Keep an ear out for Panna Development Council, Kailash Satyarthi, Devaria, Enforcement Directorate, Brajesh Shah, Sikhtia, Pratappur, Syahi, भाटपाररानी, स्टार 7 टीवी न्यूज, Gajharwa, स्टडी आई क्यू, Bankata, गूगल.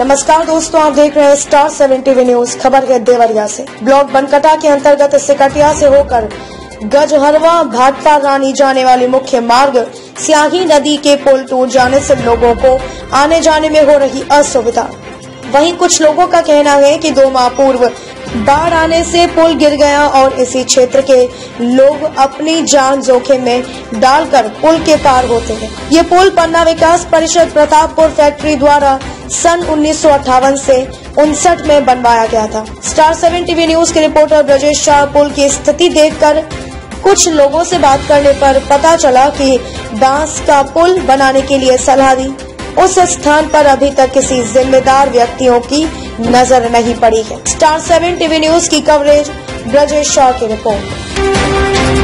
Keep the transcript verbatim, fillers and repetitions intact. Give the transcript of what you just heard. नमस्कार दोस्तों, आप देख रहे हैं स्टार सेवन टीवी न्यूज। खबर है देवरिया से। ब्लॉक बनकटा के अंतर्गत सिकटिया से होकर गजहरवा भटपार रानी जाने वाली मुख्य मार्ग स्याही नदी के पुल टूट जाने से लोगों को आने जाने में हो रही असुविधा। वहीं कुछ लोगों का कहना है कि दो माह पूर्व बाढ़ आने से पुल गिर गया और इसी क्षेत्र के लोग अपनी जान जोखिम में डालकर पुल के पार होते हैं। ये पुल पन्ना विकास परिषद प्रतापपुर फैक्ट्री द्वारा सन उन्नीस सौ अट्ठावन से उनसठ में बनवाया गया था। स्टार सेवन टीवी न्यूज के रिपोर्टर ब्रजेश शाह। पुल की स्थिति देखकर कुछ लोगों से बात करने पर पता चला कि बांस का पुल बनाने के लिए सलाह दी। उस स्थान पर अभी तक किसी जिम्मेदार व्यक्तियों की नजर नहीं पड़ी है। स्टार सेवन टीवी न्यूज की कवरेज, ब्रजेश शाह की रिपोर्ट।